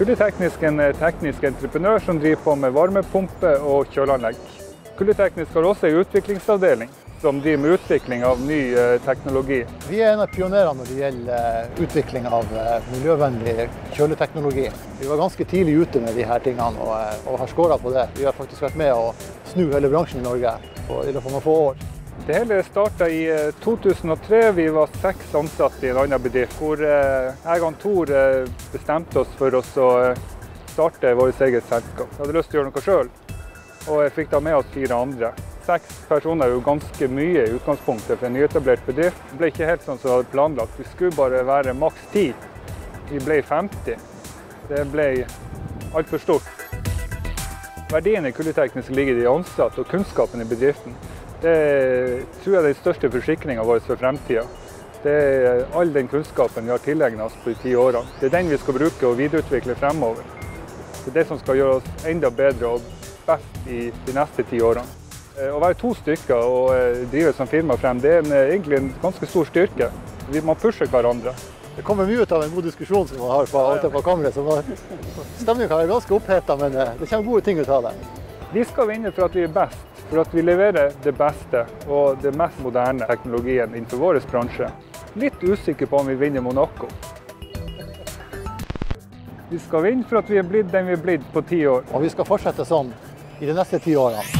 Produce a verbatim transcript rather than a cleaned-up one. Kuldeteknisk er en teknisk entreprenør som driver på med varmepumpe og kjøleanlegg. Kuldeteknisk har også en utviklingsavdeling som driver med utvikling av ny teknologi. Vi er en av pionerene når det gjelder utvikling av miljøvennlig kjøleteknologi. Vi var ganske tidlig ute med disse tingene og, og har skåret på det. Vi har faktisk vært med å snu hele bransjen i Norge på, i løpet av noen få år. Det hele startet i to tusen og tre. Vi var seks ansatte i en annen bedrift, hvor jeg og Tor bestemte oss for oss å starte vårt eget selskap. Jeg hadde lyst til å gjøre noe selv, og jeg fikk da med oss fire andre. Seks personer er jo ganske mye i utgangspunktet for en nyetablert bedrift. Det ble ikke helt sånn som vi hadde planlagt. Vi skulle bare være maks ti. Vi ble femti. Det ble alt for stort. Verdien i Kuldeteknisk ligger i ansatt og kunnskapen i bedriften. Det tror jeg er den største forsikringen vår for fremtiden. Det er all den kunnskapen vi har tilegnet oss på de ti årene. Det er den vi skal bruke og videreutvikle fremover. Det er det som skal gjøre oss enda bedre og best i de neste ti årene. Å være to stykker og drive som firma frem, det er egentlig en ganske stor styrke. Man pusher hverandre. Det kommer mye ut av en god diskusjon som man har på, ja, ja. på kamera. Stemningen er ganske opphetet, men det kommer gode ting ut av det. Vi skal vinne for at vi er best, for at vi leverer det beste og det mest moderne teknologien innenfor vår bransje. Litt usikker på om vi vinner Monaco. Vi skal vinne for at vi er blitt den vi er blitt på ti år. Og vi skal fortsette sånn i de neste ti årene.